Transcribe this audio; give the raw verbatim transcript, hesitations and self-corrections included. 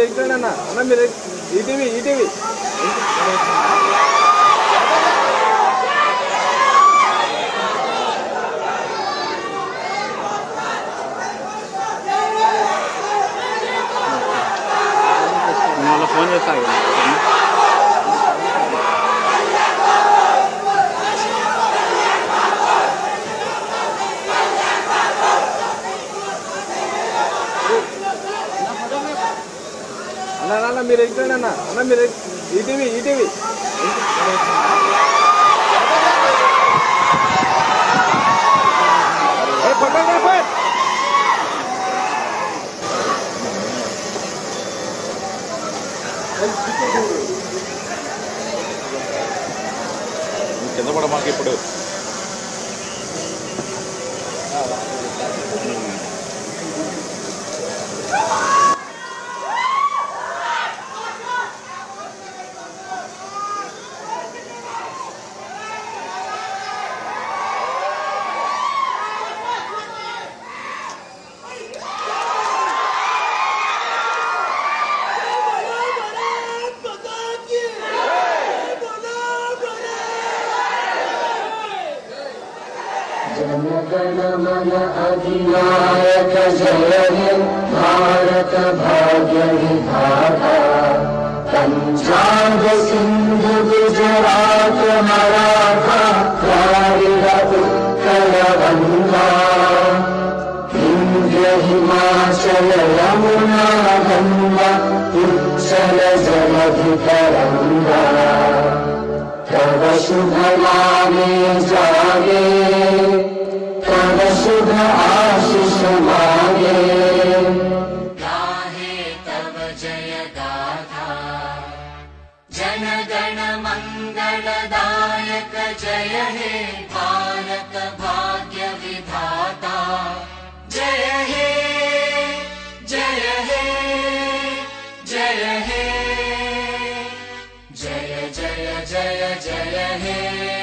మీరు ఎక్కడ అన్న అన్న మీరు ఈటీవీ ఈటీవీ నాలో ఫోన్ చేస్తా అన్న మీరు ఎక్కడ అన్న అన్న మీరు ఈటీవీ ఈటీవీ ఏ పక్కన పక్కన కింద పడ మాకు ఇప్పుడు जनगणमन अधिनायक जय हे भारत भाग्य विधाता पंजाब सिंधु गुजरात मराठा द्राविड़ उत्कल वंदा विंध्य हिमाचल यमुना गंगा उच्छल जलधि तरंगा तव शुभ नामे जागे शुभ आशीष मांगे गाहे तब जय गाथा जनगण मंगलदायक जय हे भारत भाग्य विधाता जय हे जय हे जय हे जय जय जय जय हे।